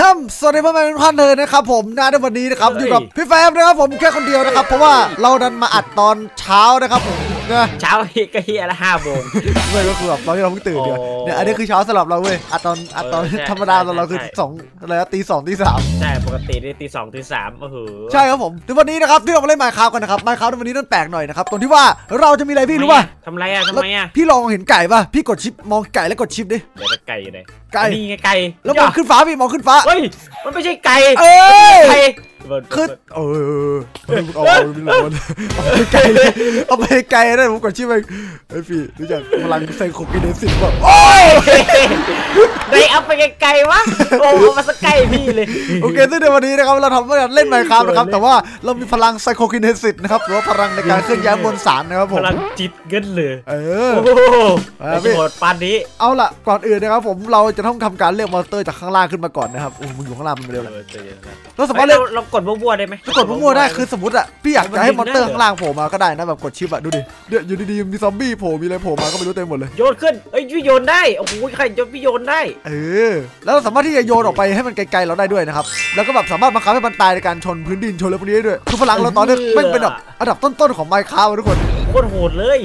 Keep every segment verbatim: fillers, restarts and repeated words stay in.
ฮัมสวัสดีพ่อแม่ทุกท่านเลยนะครับผมนะในวันนี้นะครับอยู่กับพี่แฟมนะครับผมแค่คนเดียวนะครับเพราะว่าเราดันมาอัดตอนเช้านะครับผมนะเช้าก็เฮียละห้าโมงเลยก็คือแบบตอนที่เราเพิ่งตื่นเดียวเนี่ยอันนี้คือเช้าสำหรับเราเว้ยอัดตอนอัดตอนธรรมดาตอนเราคือสองอะไรนะตีสองตีสามใช่ปกตินี่ตีสองตีสามโอ้โหใช่ครับผมในวันนี้นะครับที่เรามาเล่น Minecraft กันนะครับ Minecraft ในวันนี้นั่นแปลกหน่อยนะครับตรงที่ว่าเราจะมีอะไรพี่รู้ป่ะทำไรอะทำไมอะพี่ลองเห็นไก่ป่ะพี่กดชิปมองไก่แล้วกดชิปดิเดี๋ยวไก่ไหนไก่นี่ไงไก่แล้วมองขึ้นฟ้าพี่มองขึ้นฟ้าเฮ้ยมันไม่ใช่ไก่เอ้ยคือเออเอาไปไกลเลยเอาไปไกลได้ผมกดชื่อไปไอ้พี่รู้จักพลังไซโคกิเนซิสป่ะโอ้ยได้เอาไปไกลๆวะโอ้มาสักไกลพี่เลยโอเคซึ่งในวันนี้นะครับเราทำการเล่น Minecraft นะครับแต่ว่าเรามีพลังไซโคกิเนซิสนะครับหรือว่าพลังในการเคลื่อนย้ายมวลสารนะครับผมพลังจิตเงินเลยเออโอ้โหไปโหดปานนี้เอาล่ะก่อนอื่นนะครับผมเราจะต้องทำการเรียกมอนสเตอร์จากข้างล่างขึ้นมาก่อนนะครับโอ้มึงอยู่ข้างล่างมันเร็วเลยเราสามารถเรียกเรากดมั่วๆได้ไหมกดมั่วๆได้คือสมมติอะพี่อยากจะให้มอนสเตอร์ข้างล่างโผล่มาก็ได้นะแบบกดชิปอะดูดิเดี๋ยวอยู่ดีๆมีซอมบี้โผล่มีอะไรโผล่มาก็ไม่รู้เต็มหมดเลยโยนขึ้นเอ้ยพี่โยนได้โอ้โหใครจะพี่โยนได้เออแล้วเราสามารถที่จะโยนออกไปให้มันไกลๆเราได้ด้วยนะครับแล้วก็แบบสามารถบังคับให้มันตายในการชนพื้นดินชนอะไรพวกนี้ด้วยคือพลังเราตอนนี้ไม่เป็นแบบอันดับต้นๆของ Minecraft ทุกคนโคตรโหดเลย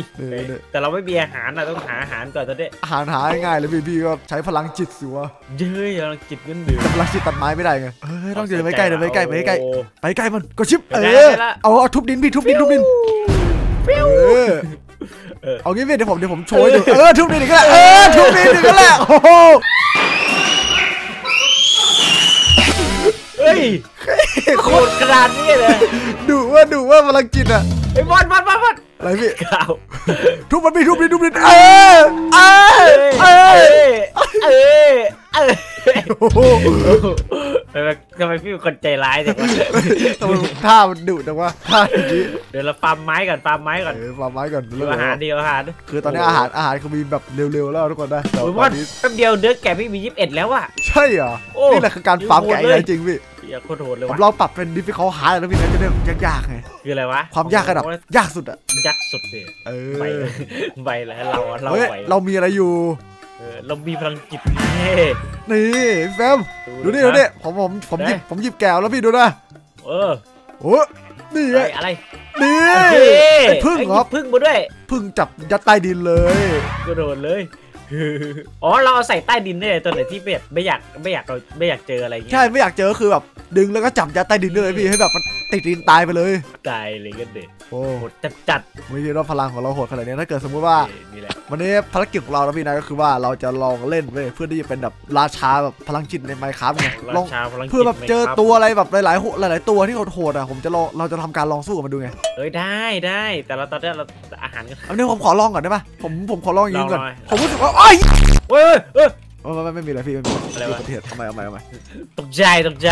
แต่เราไม่มีอาหารเราต้องหาอาหารก่อนตอนนี้อาหารหาง่ายเลยพี่ก็ใช้พลังจิตสิวะเย้ยพลังจิตนั่นดิพลังจิตตัดไม้ไม่ได้ไงเฮ้ยต้องเดินไปใกล้เดินไปใกล้ไปใกล้ไปใกล้มันก็ชิปเออเอาทุบดินพี่ทุบดินทุบดินเอางี้พี่เดี๋ยวผมเดี๋ยวผมโชยดูเออทุบดินอีกแล้วเออทุบดินอีกแล้วโอ้โหเฮ้ยโคตรกระดานนี่เลยดูว่าดูว่าพลังจิตอะไอ้บอลบอลบอลอะไรพี่ทุบมันพี่ทุบดินทุบดินเออเออเออเออเออทำไมพี่เป็นคนใจร้ายจังวะท่ามันดุจังวะท่าอย่างนี้เดี๋ยวเราฟาร์มไม้ก่อนฟาร์มไม้ก่อนฟาร์มไม้ก่อนอาหารดีอาหารคือตอนนี้อาหารอาหารเขามีแบบเร็วๆแล้วทุกคนนะแต่ว่าแป๊บเดียวเนื้อแกะพี่มียี่สิบเอ็ดแล้วอ่ะใช่เหรอนี่แหละคือการฟาร์มแกะอะไรจริงพี่ผมลองปรับเป็นดิฟฟิคัลท์ฮาร์ดแล้วพี่นะจะได้ยากๆไงคืออะไรวะความยากระดับยากสุดอะยากสุดเลยเออไปแล้วเราเราไปเรามีอะไรอยู่เรามีพลังจิตนี่นี่แฟมดูนี่ดูนี่ผมผมผมหยิบผมหยิบแก้วแล้วพี่ดูนะเออโอ้นี่อะไรนี่พึ่งเหรอพึ่งมาด้วยพึ่งจับยัดใต้ดินเลยกระโดดเลยอ๋อเราใส่ใต้ดินได้ตัวไหนที่แบบไม่อยากไม่อยากเราไม่อยากเจออะไรเงี้ยใช่ไม่อยากเจอคือแบบดึงแล้วก็จับยัดใต้ดินเลยพี่ให้แบบมันติดดินตายไปเลยตายเลยกันเด็กโอ้โหจัดจัดไม่คิดว่าพลังของเราโหดขนาดนี้ถ้าเกิดสมมติว่าวันนี้ภารกิจของเรานะพี่นะก็คือว่าเราจะลองเล่นเพื่อที่จะเป็นแบบราชาแบบพลังจิตใน Minecraft ไงลองเพื่อแบบเจอตัวอะไรแบบหลายๆหลายๆตัวที่โหดๆอ่ะผมจะลองเราจะทำการลองสู้กับมันดูไงเอ้ยได้ได้แต่เราตอนนี้เราอาหารกันอันนี้ผมขอลองก่อนได้ปะผมผมขอลองยิงก่อนผมรู้สึกว่าโอ้ยเฮ้ยเฮ้ยไม่ไม่มีอะไรพี่ไม่มีอะไรวะทำไมเอาไม่เอาไม่ตกใจตกใจ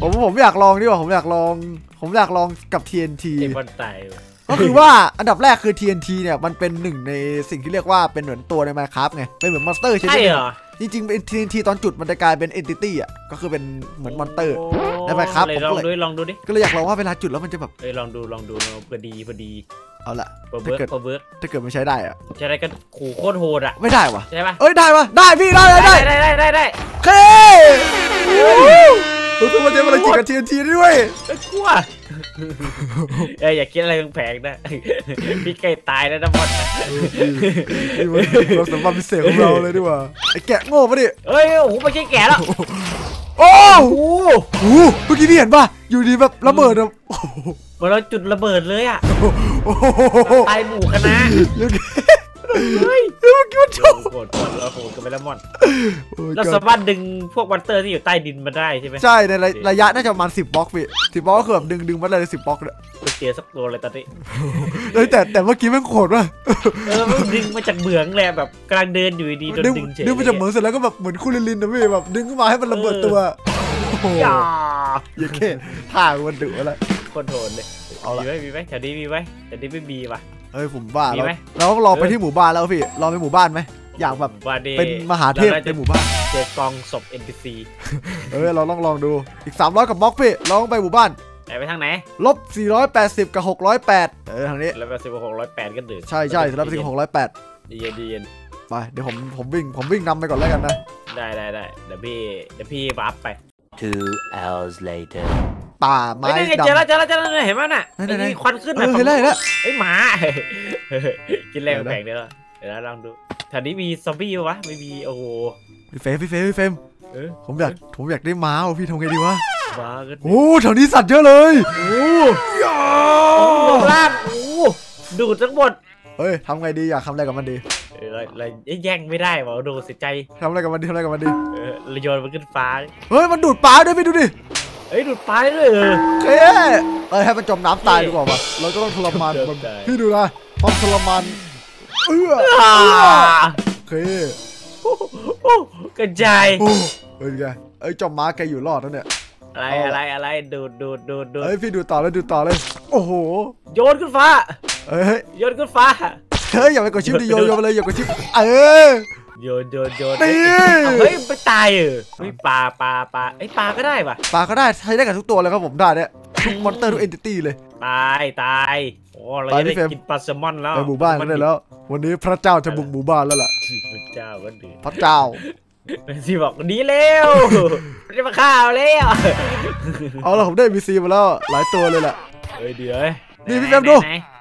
ผมผมอยากลองดิว่าผมอยากลองผมอยากลองกับ ที เอ็น ที ก็คือว่าอันดับแรกคือ ที เอ็น ที เนี่ยมันเป็นหนึ่งในสิ่งที่เรียกว่าเป็นเหมือนตัวใน Minecraft ไงเป็นเหมือนมอนสเตอร์ใช่ไหมจริงๆเป็น ที เอ็น ที ตอนจุดมันจะกลายเป็น Entity อ่ะก็คือเป็นเหมือนมอนสเตอร์ใน Minecraft ผมก็เลยลองดูดิก็เลยอยากลองว่าเวลาจุดแล้วมันจะแบบเอ้ยลองดูลองดูพอดีพอดีเอาละถ้าเกิดถ้าเกิดมันใช้ได้อะใช้ได้ก็ขู่โคตรโหดอะไม่ได้วะใช่ปะเอ้ยได้ปะได้พี่ได้ได้ได้ได้ได้ได้เครู้สึกว่าจะมาเลยจิกกับทีนทีด้วยกลัวเอ้ยอย่าคิดอะไรแผงนะพี่ไก่ตายแล้วนะบอสเราสมบัติพิเศษของเราเลยดีกว่าไอ้แกะโง่ปะดิเอ้ยโอ้โหไม่ใช่แกะแล้วโอ้โหเมื่อกี้พี่เห็นปะอยู่ดีแบบระเบิดอะเหมือนเราจุดระเบิดเลยอะตายหมู่คณะเฮ้ยมันโชว์กดกดแล้วโผล่กันไปแล้วมอนเราสามารถดึงพวกวันเตอร์ที่อยู่ใต้ดินมาได้ใช่ไหมใช่ในระยะน่าจะประมาณสิบบล็อกพี่สิบบล็อกก็คือแบบดึงดึงมาเลยสิบบล็อกเลยเตี๋ยสักตัวเลยตอนนี้แต่แต่เมื่อกี้แม่งโคตรว่ะเออดึงมาจากเหมืองแหละแบบกำลังเดินอยู่ดีโดนดึงเฉยดึงมาจากเหมืองเสร็จแล้วก็แบบเหมือนคูลิลินนะพี่แบบดึงขึ้นมาให้มันระเบิดตัวอย่าอย่าแค่ท่าวันดุอะไรคนโหดเลยมีไหมมีไหมแถวนี้มีไหมแถวนี้ไม่มีว่ะเอ้ยผมบ้าแล้วเรารอไปที่หมู่บ้านแล้วพี่รอไปหมู่บ้านไหมอยากแบบเป็นมหาเทพในหมู่บ้านเจอกองศพ เอ็น พี ซี เอ้ยเราลองลองดูอีกสามร้อยกับบล็อกพี่ลองไปหมู่บ้านไหนไปทางไหนลบสี่ร้อยแปดสิบกับหกร้อยแปดเออทางนี้แล้วไปสิบกับหกร้อยแปดก็เดือดใช่ใช่สำหรับสิบกับหกร้อยแปดดีเย็นดีเย็นไปเดี๋ยวผมผมวิ่งผมวิ่งนำไปก่อนแล้วกันนะได้ได้ได้เดี๋ยวพี่เดี๋ยวพี่วาร์ปไป ทู hours later ป่าไม้ดำเจอแล้วเจอแล้วเจอแล้วเห็นไหมน่ะมีควันขึ้นแบบเห็นแล้วเห็นแล้วไอ้หมากินแรงแบ่งเดี๋ยวเดี๋ยวลองดูแถวนี้มีซอมบี้วะไม่มีโอ้โหพี่เฟมพี่เฟมพี่เฟมผมอยากผมอยากได้ม้าพี่ทำไงดีวะม้าก็โอ้แถวนี้สัตว์เยอะเลยโอ้ยล่าโอ้ดูดทั้งหมดเฮ้ยทำไงดีอยากทำอะไรกับมันดีอะไรแย่งไม่ได้หรอดูเสียใจทำอะไรกับมันดีทำอะไรกับมันดีเออโยนมันขึ้นฟ้าเฮ้ยมันดูดปลาด้วยพี่ดูดิเฮ้ยดูดปลาด้วยเออเฮ้ยเอ้ยให้มันจมน้ำตายดีกว่าป่ะเราจะต้องทรมานมันพี่ดูนะความทรมานเอื้อเฮ้ยกระจายเฮ้ยแกเอ้ยจอมม้าแกอยู่รอดแล้วเนี่ยอะไรอะไรอะไรดูดดูดดูดดูดเฮ้ยพี่ดูต่อเลยดูต่อเลยโอ้โหโยนขึ้นฟ้าเฮ้ยโยนขึ้นฟ้าเฮ้ยอย่าไปกดชิปดิโยนโยนเลยอย่ากดชิปเออโยนโยนโยนเฮ้ยไปตายเออไม่ปลาปลาปลาไอปลาก็ได้ปะปลาก็ได้ใช้ได้กับทุกตัวเลยครับผมได้เนี่ยทุกมอนสเตอร์ทุกเอนติตี้เลยตายตายโอ้เราได้กินปลาแซลมอนแล้วไปหมู่บ้านกันได้แล้ววันนี้พระเจ้าจะบุกหมู่บ้านแล้วล่ะพระเจ้าวันนี้พระเจ้าที่บอกดีเร็วจะมาฆ่าเอาแล้วเอาล่ะผมได้บีซีมาแล้วหลายตัวเลยล่ะเฮ้ยเดี๋ยวนี่พี่แฟมดู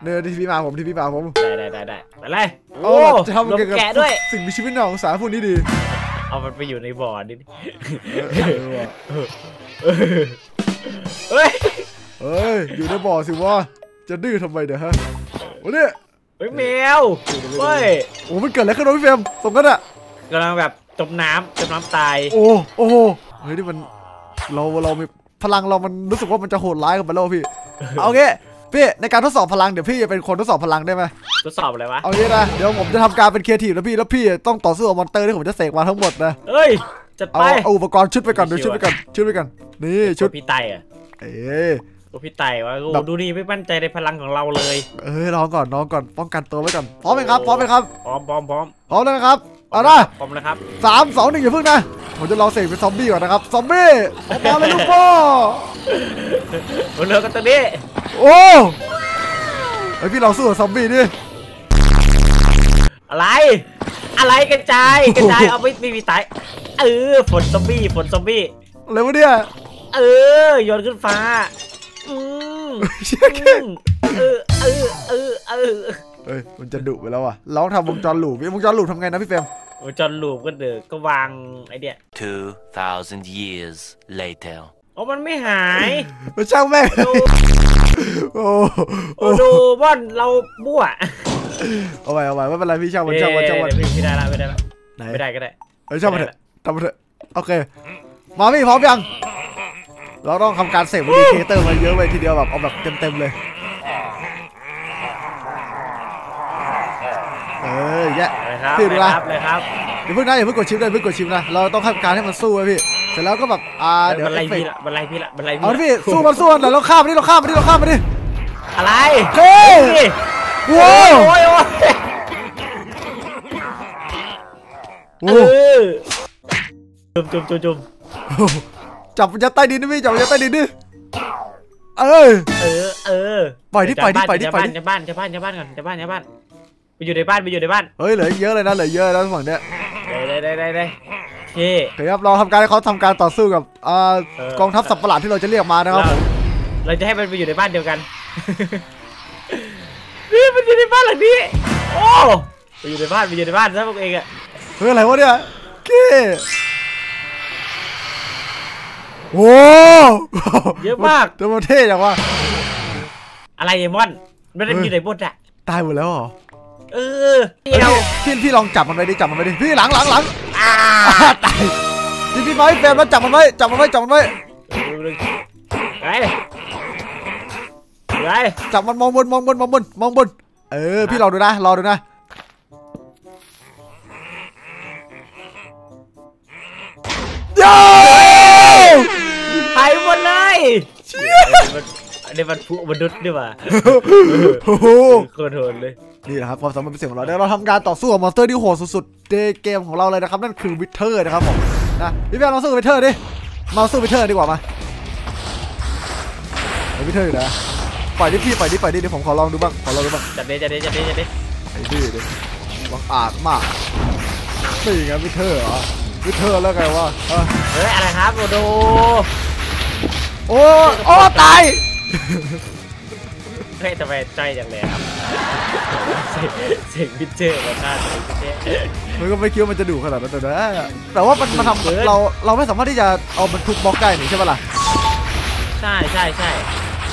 เดี๋ยวที่พี่มาผมที่พี่มาผมได้ได้ได้อะไรโอ้จะทำเกี่ยวกับสิ่งมีชีวิตของสารพวกนี้ดีเอามันไปอยู่ในบ่อนี่เฮ้ยเฮ้ยอยู่ในบ่อสิวะจะดื้อทำไมเดี๋ยวฮะโอ้เนี่ยเฮ้ยแมวเฮ้ยโอ้มันเกิดอะไรขึ้นพี่แฟมสมกันอะกำลังแบบจมน้ำจมน้ำตายโอ้โอ้เฮ้ยนี่มันเราเราพลังเรามันรู้สึกว่ามันจะโหดร้ายกับมันแล้วพี่เอาเงี้ยพี่ในการทดสอบพลังเดี๋ยวพี่จะเป็นคนทดสอบพลังได้ไหมทดสอบอะไรวะเอางี้นะเดี๋ยวผมจะทำการเป็นครีเอทีฟแล้วพี่แล้วพี่ต้องต่อสู้กับมอนสเตอร์ที่ผมจะเสกมาทั้งหมดนะเอ้ยจะไปเอาอุปกรณ์ชุดไปก่อนดูชุดไปก่อนชุดไปก่อนนี่ชุดพี่ไต่อะเอ๊ะพี่ไต่วะดูนี่ไม่มั่นใจในพลังของเราเลยเอ้ยลองก่อนลองก่อนป้องกันตัวไว้ก่อนพร้อมไหมครับพร้อมไหมครับพร้อมพร้อมพร้อมพร้อมเลยครับเอาละพร้อมนะครับสามสองหนึ่งอย่าพึ่งนะผมจะลองเสกเป็นซอมบี้ก่อนนะครับซอมบี้ออกมาเลยลูกพ่อเร็วกันตรงนี้โอ้ไอพี่เราสู้กับซอมบี้ดิอะไรอะไรกระจายกระจายเอาไม่มีตายเออฝนซอมบี้ฝนซอมบี้อะไรวะเนี่ยเออโยนขึ้นฟ้าอืมเออเออเออเออเฮ้ยมันจะดุไปแล้วอ่ะเราทำวงจรลูปวงจรลูปทำไงนะพี่เฟรมวงจรลูปก็เดือก็วางไอเดีย two thousand years later โอ้มันไม่หายมันช่างแม่โอ้โอ้ดูบอลเราบั่วเอาไว้เอาไว้ไม่เป็นไรพี่ช่างวันช่างวันช่างวันไม่ได้ละไม่ได้ละไม่ได้ก็ได้เฮ้ยช่างมันเถอะทำมันเถอะโอเคมาพี่พร้อมยังเราต้องทำการเสกดีเคเตอร์มาเยอะเลยทีเดียวแบบเอาแบบเต็มๆเลยเออแย่พี่ดูนะเดี๋ยวพึ่งนะเดี๋ยวพึ่งกดชิปเลยพึ่งกดชิปนะเราต้องทำการให้มันสู้ไว้พี่เสร็จแล้วก็แบบอ่าเดี๋ยวบันไลพี่ละบันไลพี่ละบันไลพี่เอาพี่สู้มันสู้มันเดี๋ยวเราข้ามมาดิเราข้ามมาดิเราข้ามมาดิอะไรเฮ้ยว้าวโอ้ยจุ่มจุ่มจุ่มจุ่มจับมันจะใต้ดินนะพี่จับมันจะใต้ดินดิเออเออเออปล่อยที่ปล่อยที่ปล่อยที่ปล่อยที่จะบ้านจะบ้านจะบ้านก่อนจะบ้านจะบ้านไปอยู่ในบ้านไปอยู่ในบ้านเฮ้ยเหลือเยอะเลยนะเหลือเยอะแล้วฝั่งเนี้ยได้ได้ได้ได้โอเคครับเราทำการให้เขาทำการต่อสู้กับกองทัพสัตว์ประหลาดที่เราจะเรียกมานะครับเราจะให้มันไปอยู่ในบ้านเดียวกันนี่มันอยู่ในบ้านหลังนี้โอ้ไปอยู่ในบ้านไปอยู่ในบ้านซะพวกเองอะเฮ้ยอะไรวะเนี่ยเก้โอ้เยอะมากตัวมันเท่จังวะอะไรไอ้มอนไม่ได้อยู่ในบ้านอะตายหมดแล้วเหรอเออพี่พี่ลองจับมันไปดิจับมันไปดิพี่หลังหลังหลังอ่าตายพี่พี่ไม้แฟนมาจับมันไว้จับมันไว้จับมันไว้ไงไงจับมันมองบนมองบนมองบนมองบนเออพี่รอดูนะรอดูนะโย่ไปหมดเลยเดี๋ยวมันผู้มนุษย์ดีกว่าโอ้โหโคตรโหดเลยนี่นะครับความสามารถพิเศษของเราเดี๋ยวเราทำการต่อสู้กับมอนสเตอร์ที่โหดสุดๆในเกมของเราเลยนะครับนั่นคือวิทเทอร์นะครับผมนะพี่แม่เราสู้วิทเทอร์ดิมาสู้วิทเทอร์ดีกว่ามาไอ้วิทเทอร์อยู่นะปล่อยดิพี่ปล่อยดิปล่อยดิเดี๋ยวผมขอลองดูบ้างขอลองดูบ้างจัดเดจัดเดจัดเดจัดเดไอ้ดื้อดิบังอาจมากนี่ไงวิทเทอร์เหรอ วิเทอร์แล้วไงวะเฮ้ยอะไรครับดูโอ้โอ้ตายเฮ้ยทำไมใจจังเลยครับเสียงวิเทอร์มาฆ่าเสียงวิเทอร์มันก็ไม่คิดว่ามันจะดุขนาดนั้นแต่นะแต่ว่ามันมันทำเราเราไม่สามารถที่จะเอามันทุบบล็อกได้หนิใช่ปะล่ะใช่ใช่ใช่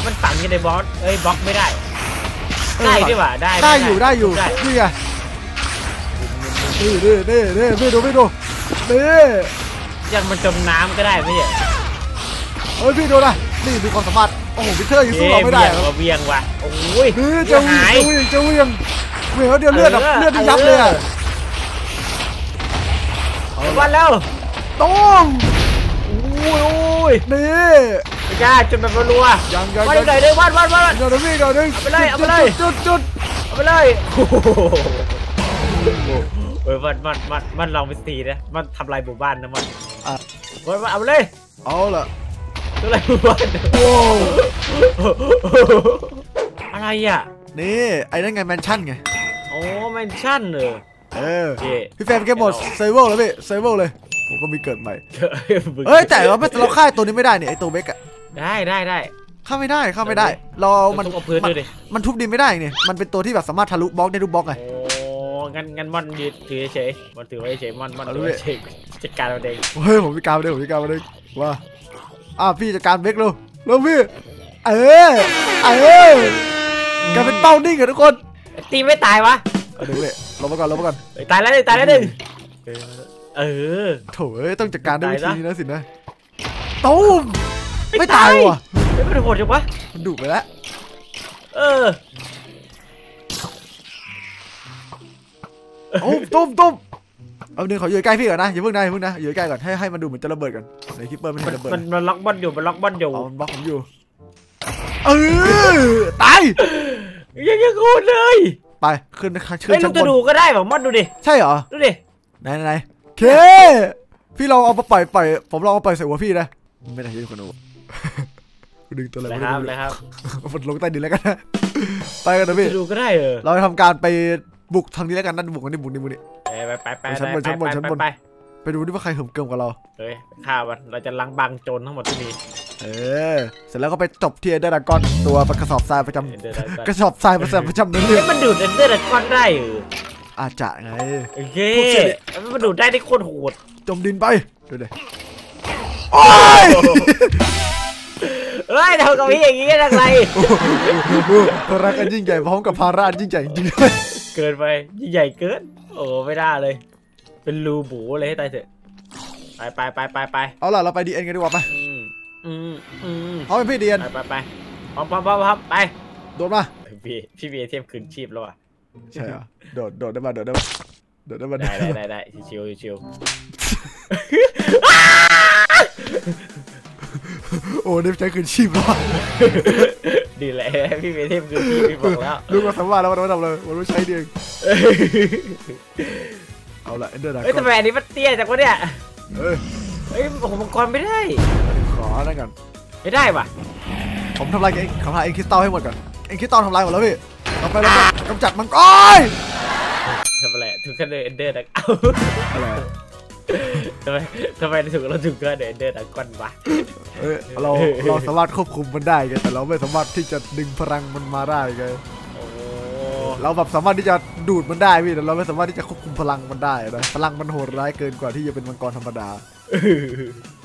มันฝังอยู่ในบล็อกเอ้ยบล็อกไม่ได้ได้ดีกว่าได้ได้อยู่ได้อยู่นี่ไงนี่นี่นี่นี่ไม่ดูไม่ดูนี่ยังมันจมน้ำก็ได้ไม่ใช่เฮ้ยพี่ดูนะนี่ดูความสามารถโอ้โหวิเทอร์อยู่สู้เราไม่ได้ครับเวียงว่ะโอ้ยจะเวียงจะเวียงเวียงแล้วเดือดเลือดแบบเลือดที่ยับเลยอ่ะวันแล้วต้องโอ้ยโอ้ยนี่ยาจนแบบรัวยังยังยังเลยเลยวัดวัดวัดเดี๋ยวเดี๋ยววิ่งเดี๋ยวเดี๋ยวไปเลยเอาไปเลยจุดจุดเอาไปเลยโอ้โหเฮ้ยมันมันมันมันลองไปตีนะมันทำลายหมู่บ้านนะมันมันเอาไปเลยเอาละทำลายหมู่บ้านโอ้อะไรอ่ะนี่ไอ้นั่นไงแมนชั่นไงโอ้แมนชั่นเหรอเออพี่แฟนแกหมดเซเวอร์แล้วพี่เซเวอร์เลยผมก็มีเกิดใหม่เฮ้ยแต่เราไม่เราฆ่าตัวนี้ไม่ได้เนี่ยไอตัวเบกอะได้ได้ได้ฆ่าไม่ได้ฆ่าไม่ได้เรามันมันทุบดินไม่ได้เนี่ยมันเป็นตัวที่แบบสามารถทะลุบล็อกได้ทุกบล็อกไงงั้นงั้นมันยืดถือเฉยมันถือไว้เฉยมันมันถือไว้เฉยจัดการมันเองเฮ้ยผมจัดการมันเองผมจัดการมันเองว่าอ้าวพี่จัดการเบกเร็วเร็วพี่เออเออกลายเป็นเป้านิ่งอะทุกคนตีไม่ตายวะเดี๋ยวเลยลงมาก่อนลงมาก่อนตายแล้วตายแล้วหนึ่งเออโถ่ต้องจัดการด้วยวิธีนี้นะสินะตูมไม่ตายว่ะไม่โหดจังวะมันดุไปแล้วเออโอ้ตูมตูมเอาหนึ่งขออยู่ใกล้พี่ก่อนนะอย่าเพิ่งได้เพิ่งนะอยู่ใกล้ก่อนให้ให้มันดูเหมือนจะระเบิดก่อนไอ้คิปเปอร์มันระเบิดมันมันล็อกบอลอยู่มันล็อกบอลอยู่มันบล็อกผมอยู่เออตายยังยังโคตรเลยไปขึ้นนะครับไม่ต้องจะดูก็ได้แบบมอดดูดิใช่เหรอดูดิไหนไหนเคพี่เราเอาไปปล่อยปล่อยผมเราเอาไปใส่หัวพี่นะไม่ได้ยินคนดูดึงตัวอะไรไม่ได้เลยครับฝนลงใต้ดินแล้วกันไปกันนะพี่ดูก็ได้เออเราทำการไปบุกทางนี้แล้วกันนั่นบุกนี่บุกนี่บุกนี่ไปไปไปชั้นบนชั้นบนชั้นบนไปดูดิว่าใครเหิมเกิมกับเราเฮ้ยข้าวันเราจะล้างบางโจรทั้งหมดที่มีเออเสร็จแล้วก็ไปจบที่เอนเดอร์ดากอนตัวกระสอบทรายประจำกระสอบทรายประจำนั้นเลยมันดูดเอนเดอร์ดากอนได้หรืออาจจะไงโอเคมันดูดได้ได้โคตรโหดจมดินไปดูเลยโอ้ยเฮ้ยทำกับพี่อย่างนี้ได้ไรรักกันยิ่งใหญ่พร้อมกับภาระยิ่งใหญ่จริงเลยเกินไปยิ่งใหญ่เกินโอ้ไม่ได้เลยเป็นรูบู๋เลยให้ตายเถอะไปไปไปไปไปเอาล่ะเราไปดีเอ็นกันดีกว่าไปอืมอืมเอาไปพี่เดียนไปไปพร้อมพร้อมพร้อมพร้อมไปโดดมาพี่พี่เบียเทียบคืนชีพแล้วอ่ะใช่เหรอโดดโดดได้มาโดดได้มาโดดได้มาได้ได้ได้ชิวชิวโอ้เดฟใจคืนชีพแล้วดีแหละพี่เบียเทียบคืนชีพพี่บอกแล้วลูกมาสัมภาษณ์แล้วมันทำอะไรมันไม่ใช่เดียงเอาละเอ็นเดอร์ดากอนเฮ้ยทำไมอันนี้มันเตี้ยจังวะเนี่ยเฮ้ยเฮ้ยผมมังกรไม่ได้ขอนั่นก่อนไม่ได้ป่ะผมทำลายเองทำลายเองคริสตัลให้หมดก่อนเองคริสตัลทำลายหมดแล้วพี่เราไปแล้วกำจัดมังกรทำอะไรถึงกันเลยเอ็นเดอร์ดักเอาอะไรทำไมทำไมถึงเราถึงกันเลยเอ็นเดอร์ดักก้อนวะเฮ้ยเราเราสามารถควบคุมมันได้ไงแต่เราไม่สามารถที่จะดึงพลังมันมาได้ไงเราแบบสามารถที่จะดูดมันได้พี่แต่เราไม่สามารถที่จะควบคุมพลังมันได้นะพลังมันโหดร้ายเกินกว่าที่จะเป็นมังกรธรรมดา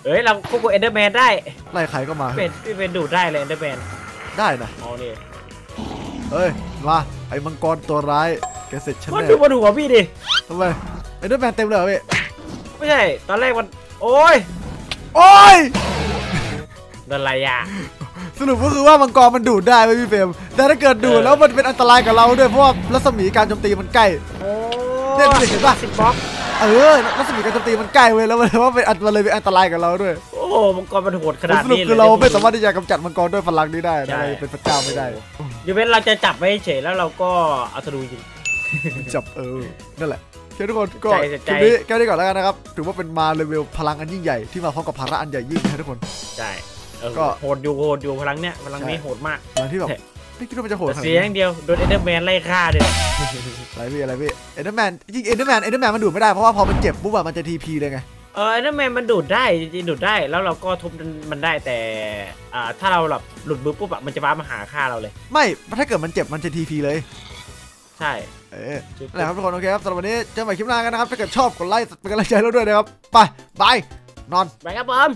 เฮ้ยเราควบคุมเอนเดอร์แมนได้ไล่ใครก็มาเป็นเป็นดูดได้เลยเอนเดอร์แมนได้นะอ๋อนี่เฮ้ยมาไอ้มังกรตัวร้ายแกเสร็จฉันแล้วมันดูบนหัวพี่ดิทำไมเอนเดอร์แมนเต็มเลยพี่ไม่ใช่ตอนแรกมันโอ้ยโอ้ยอะไรอ่ะสรุปก็คือว่ามังกรมันดูดได้ไหมพี่เฟรมแต่ถ้าเกิดดูดแล้วมันเป็นอันตรายกับเราด้วยเพราะว่ารัศมีการโจมตีมันใกล้เด่นเห็นป่ะสิบบล็อกเออรัศมีการโจมตีมันใกล้เว้ยแล้วมันว่าเป็นมันเลยเป็นอันตรายกับเราด้วยโอ้มังกรมันโหดขนาดนี้สรุปคือเราไม่สามารถที่จะกำจัดมังกรด้วยพลังนี้ได้นะเป็นพระเจ้าไม่ได้ยูเวนเราจะจับไว้เฉยแล้วเราก็เอาธนูยิงจับเออนั่นแหหละทุกคนก็คลิปนี้แค่นี้ก่อนแล้วกันนะครับถือว่าเป็นมาเลเวลพลังอันยิ่งใหญ่ที่มาพร้อมกับภาระอันใหญ่ยิ่งนะทุกคนใช่ก็โหดอยู่โหดอยู่พลังเนี้ยพลังนี้โหดมากพลังที่แบบไม่คิดว่ามันจะโหดเสียอย่างเดียวโดนเอ็นเดอร์แมนไล่ฆ่าเลยอะไรพี่อะไรพี่เอ็นเดอร์แมนจริงเอ็นเดอร์แมนเอ็นเดอร์แมนมันดูดไม่ได้เพราะว่าพอมันเจ็บปุ๊บแบบมันจะทีพีเลยไง เออไอรอนแมนมันดูดได้จริงๆดูดได้แล้วเราก็ทุบมันได้แต่อ่าถ้าเราหลับหลุดมือปุ๊บอะมันจะว้ามาหาฆ่าเราเลยไม่ถ้าเกิดมันเจ็บมันจะทีพีเลยใช่เออแหละครับทุกคนโอเคครับสำหรับวันนี้เจอกันใหม่คลิปหน้ากันนะครับถ้าเกิดชอบกดไลค์เป็นกำลังใจเราด้วยนะครับไปบายนอนไปครับผม